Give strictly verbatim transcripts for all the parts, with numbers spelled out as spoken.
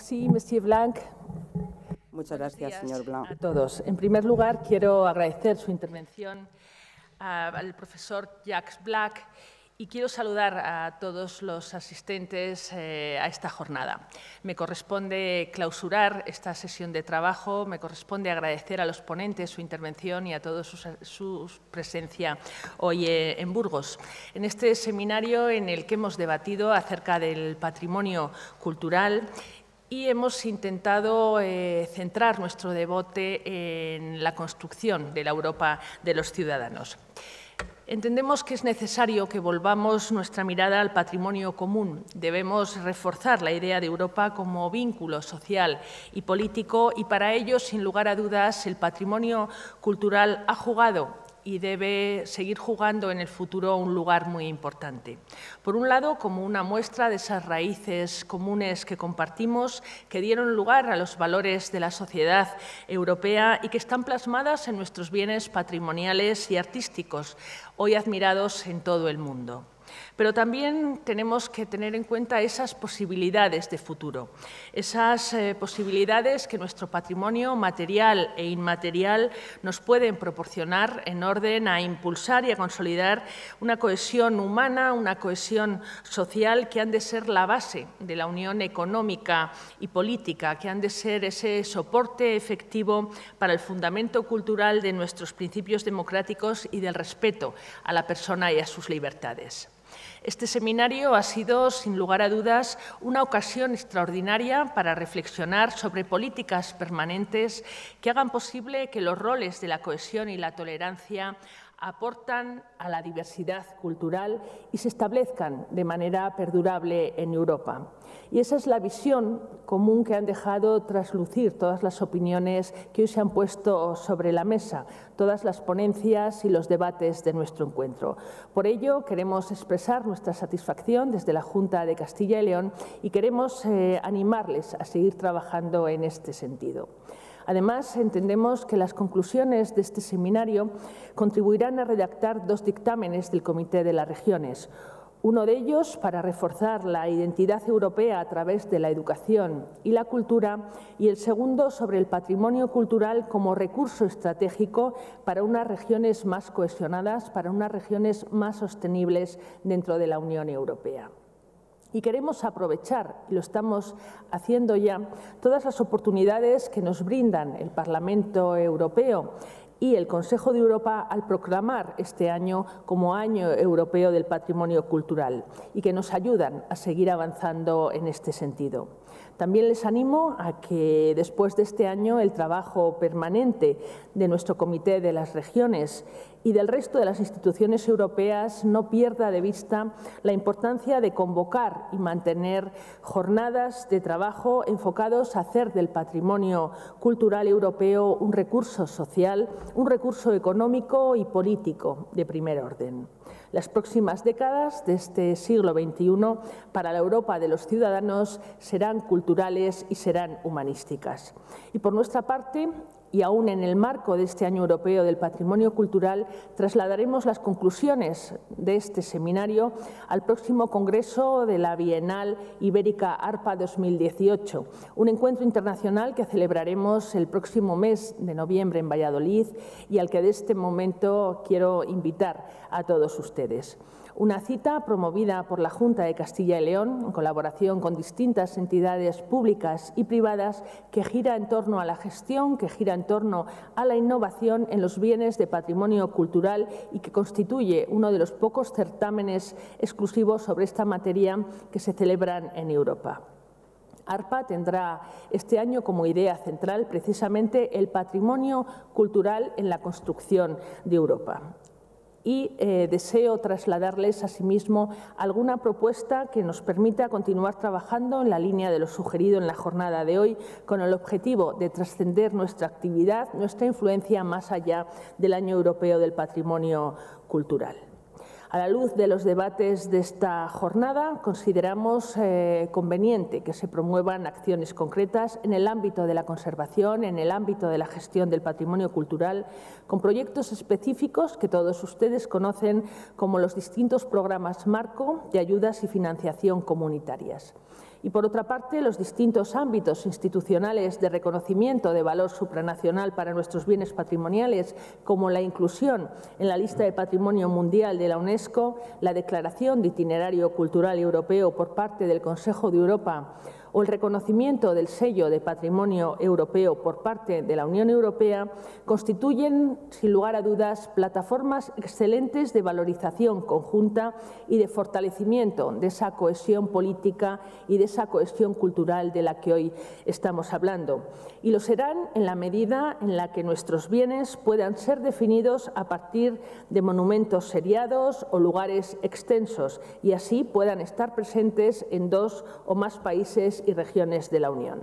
Sí, monsieur Blanc. Muchas gracias, señor Blanc. A todos. En primer lugar, quiero agradecer su intervención al profesor Jacques Black y quiero saludar a todos los asistentes eh, a esta jornada. Me corresponde clausurar esta sesión de trabajo, me corresponde agradecer a los ponentes su intervención y a todos su, su presencia hoy eh, en Burgos. En este seminario en el que hemos debatido acerca del patrimonio cultural y hemos intentado eh, centrar nuestro debate en la construcción de la Europa de los ciudadanos. Entendemos que es necesario que volvamos nuestra mirada al patrimonio común. Debemos reforzar la idea de Europa como vínculo social y político y para ello, sin lugar a dudas, el patrimonio cultural ha jugado y debe seguir jugando en el futuro un lugar muy importante. Por un lado, como una muestra de esas raíces comunes que compartimos, que dieron lugar a los valores de la sociedad europea y que están plasmadas en nuestros bienes patrimoniales y artísticos, hoy admirados en todo el mundo. Pero también tenemos que tener en cuenta esas posibilidades de futuro, esas eh, posibilidades que nuestro patrimonio material e inmaterial nos pueden proporcionar en orden a impulsar y a consolidar una cohesión humana, una cohesión social que han de ser la base de la unión económica y política, que han de ser ese soporte efectivo para el fundamento cultural de nuestros principios democráticos y del respeto a la persona y a sus libertades. Este seminario ha sido, sin lugar a dudas, una ocasión extraordinaria para reflexionar sobre políticas permanentes que hagan posible que los roles de la cohesión y la tolerancia aportan a la diversidad cultural y se establezcan de manera perdurable en Europa. Y esa es la visión común que han dejado traslucir todas las opiniones que hoy se han puesto sobre la mesa, todas las ponencias y los debates de nuestro encuentro. Por ello, queremos expresar nuestra satisfacción desde la Junta de Castilla y León y queremos eh, animarles a seguir trabajando en este sentido. Además, entendemos que las conclusiones de este seminario contribuirán a redactar dos dictámenes del Comité de las Regiones. Uno de ellos para reforzar la identidad europea a través de la educación y la cultura y el segundo sobre el patrimonio cultural como recurso estratégico para unas regiones más cohesionadas, para unas regiones más sostenibles dentro de la Unión Europea. Y queremos aprovechar, y lo estamos haciendo ya, todas las oportunidades que nos brindan el Parlamento Europeo y el Consejo de Europa al proclamar este año como Año Europeo del Patrimonio Cultural y que nos ayudan a seguir avanzando en este sentido. También les animo a que después de este año el trabajo permanente de nuestro Comité de las Regiones y del resto de las instituciones europeas no pierda de vista la importancia de convocar y mantener jornadas de trabajo enfocados a hacer del patrimonio cultural europeo un recurso social, un recurso económico y político de primer orden. Las próximas décadas de este siglo veintiuno para la Europa de los ciudadanos serán culturales y serán humanísticas. Y por nuestra parte, y aún en el marco de este Año Europeo del Patrimonio Cultural, trasladaremos las conclusiones de este seminario al próximo Congreso de la Bienal Ibérica ARPA dos mil dieciocho, un encuentro internacional que celebraremos el próximo mes de noviembre en Valladolid y al que de este momento quiero invitar a todos ustedes. Una cita promovida por la Junta de Castilla y León, en colaboración con distintas entidades públicas y privadas, que gira en torno a la gestión, que gira en torno a la innovación en los bienes de patrimonio cultural y que constituye uno de los pocos certámenes exclusivos sobre esta materia que se celebran en Europa. ARPA tendrá este año como idea central precisamente el patrimonio cultural en la construcción de Europa. Y eh, deseo trasladarles asimismo alguna propuesta que nos permita continuar trabajando en la línea de lo sugerido en la jornada de hoy, con el objetivo de trascender nuestra actividad, nuestra influencia más allá del Año Europeo del Patrimonio Cultural. A la luz de los debates de esta jornada, consideramos eh, conveniente que se promuevan acciones concretas en el ámbito de la conservación, en el ámbito de la gestión del patrimonio cultural, con proyectos específicos que todos ustedes conocen como los distintos programas marco de ayudas y financiación comunitarias. y, por otra parte, los distintos ámbitos institucionales de reconocimiento de valor supranacional para nuestros bienes patrimoniales, como la inclusión en la lista de patrimonio mundial de la UNESCO, la declaración de itinerario cultural europeo por parte del Consejo de Europa o el reconocimiento del sello de patrimonio europeo por parte de la Unión Europea, constituyen, sin lugar a dudas, plataformas excelentes de valorización conjunta y de fortalecimiento de esa cohesión política y de esa cohesión cultural de la que hoy estamos hablando. Y lo serán en la medida en la que nuestros bienes puedan ser definidos a partir de monumentos seriados o lugares extensos, y así puedan estar presentes en dos o más países y regiones de la Unión.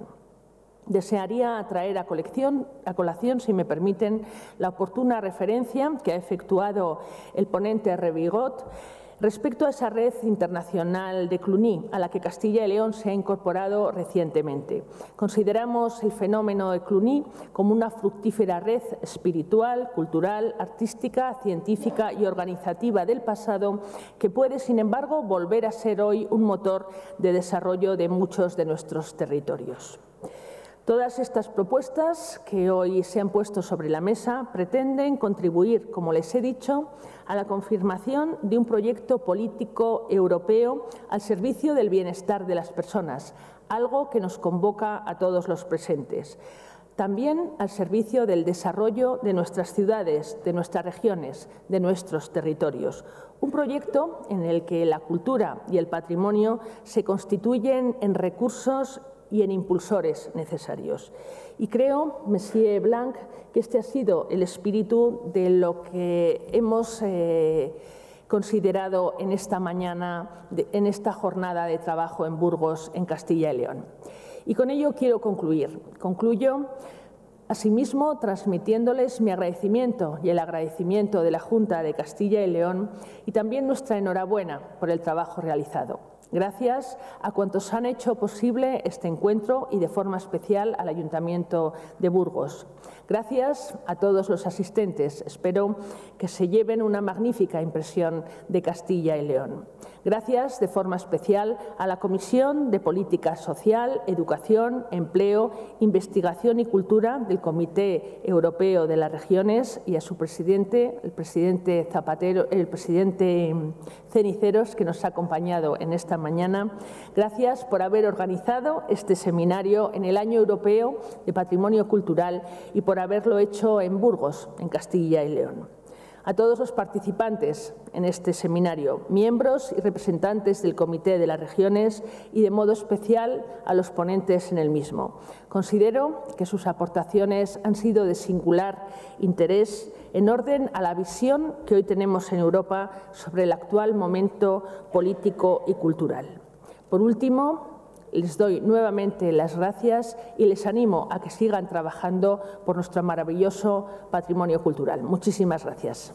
Desearía traer a, colección, a colación, si me permiten, la oportuna referencia que ha efectuado el ponente Revigot respecto a esa red internacional de Cluny, a la que Castilla y León se ha incorporado recientemente. Consideramos el fenómeno de Cluny como una fructífera red espiritual, cultural, artística, científica y organizativa del pasado que puede, sin embargo, volver a ser hoy un motor de desarrollo de muchos de nuestros territorios. Todas estas propuestas que hoy se han puesto sobre la mesa pretenden contribuir, como les he dicho, a la confirmación de un proyecto político europeo al servicio del bienestar de las personas, algo que nos convoca a todos los presentes. También al servicio del desarrollo de nuestras ciudades, de nuestras regiones, de nuestros territorios. Un proyecto en el que la cultura y el patrimonio se constituyen en recursos y en impulsores necesarios. Y creo, monsieur Blanc, que este ha sido el espíritu de lo que hemos eh, considerado en esta mañana, de, en esta jornada de trabajo en Burgos, en Castilla y León. Y con ello quiero concluir. Concluyo, asimismo, transmitiéndoles mi agradecimiento y el agradecimiento de la Junta de Castilla y León y también nuestra enhorabuena por el trabajo realizado. Gracias a cuantos han hecho posible este encuentro y de forma especial al Ayuntamiento de Burgos. Gracias a todos los asistentes. Espero que se lleven una magnífica impresión de Castilla y León. Gracias de forma especial a la Comisión de Política Social, Educación, Empleo, Investigación y Cultura del Comité Europeo de las Regiones y a su presidente, el presidente Zapatero, el presidente Ceniceros, que nos ha acompañado en esta mañana. Gracias por haber organizado este seminario en el Año Europeo de Patrimonio Cultural y por haberlo hecho en Burgos, en Castilla y León. A todos los participantes en este seminario, miembros y representantes del Comité de las Regiones y, de modo especial, a los ponentes en el mismo. Considero que sus aportaciones han sido de singular interés en orden a la visión que hoy tenemos en Europa sobre el actual momento político y cultural. Por último, les doy nuevamente las gracias y les animo a que sigan trabajando por nuestro maravilloso patrimonio cultural. Muchísimas gracias.